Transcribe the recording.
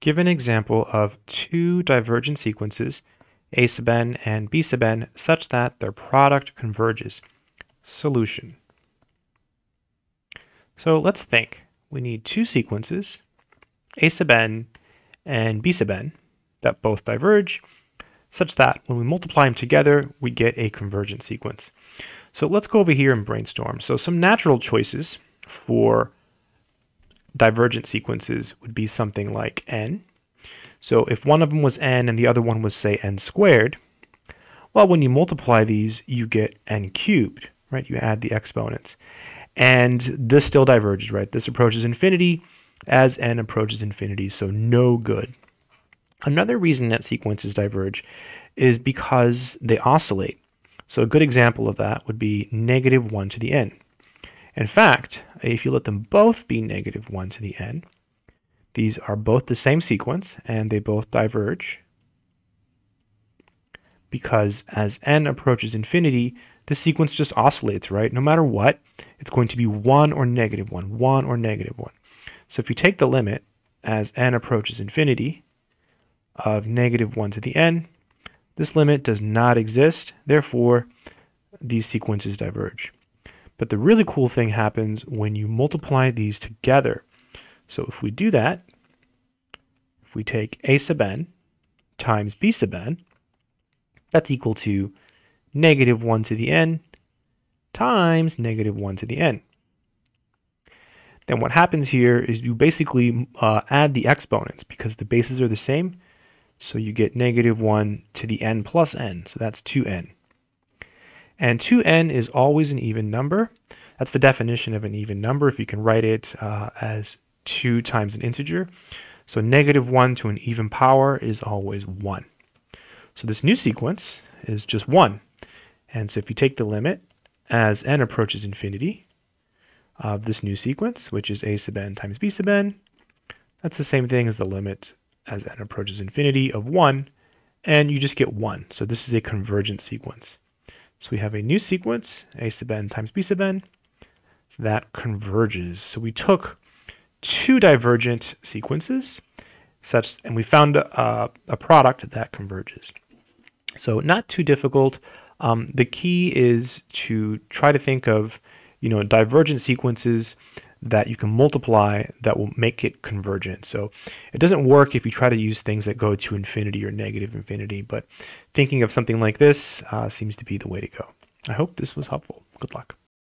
Give an example of two divergent sequences, A sub n and B sub n, such that their product converges. Solution. So let's think. We need two sequences, A sub n and B sub n, that both diverge, such that when we multiply them together, we get a convergent sequence. So let's go over here and brainstorm. So some natural choices for divergent sequences would be something like n. So if one of them was n and the other one was, say, n squared, well, when you multiply these, you get n cubed, right? You add the exponents. And this still diverges, right? This approaches infinity as n approaches infinity, so no good. Another reason that sequences diverge is because they oscillate. So a good example of that would be negative 1 to the n. In fact, if you let them both be negative 1 to the n, these are both the same sequence and they both diverge because as n approaches infinity, the sequence just oscillates, right? No matter what, it's going to be 1 or negative 1, 1 or negative 1. So if you take the limit as n approaches infinity of negative 1 to the n, this limit does not exist, therefore these sequences diverge. But the really cool thing happens when you multiply these together. So if we do that, if we take A sub n times B sub n, that's equal to negative 1 to the n times negative 1 to the n. Then what happens here is you basically add the exponents because the bases are the same. So you get negative 1 to the n plus n, so that's 2n. And 2n is always an even number. That's the definition of an even number if you can write it as 2 times an integer. So negative 1 to an even power is always 1. So this new sequence is just 1. And so if you take the limit as n approaches infinity of this new sequence, which is A sub n times B sub n, that's the same thing as the limit as n approaches infinity of 1, and you just get 1. So this is a convergent sequence. So we have a new sequence, A sub n times B sub n, that converges. So we took two divergent sequences, and we found a product that converges. So not too difficult. The key is to try to think of, you know, divergent sequences that you can multiply that will make it convergent. So it doesn't work if you try to use things that go to infinity or negative infinity, but thinking of something like this seems to be the way to go. I hope this was helpful. Good luck.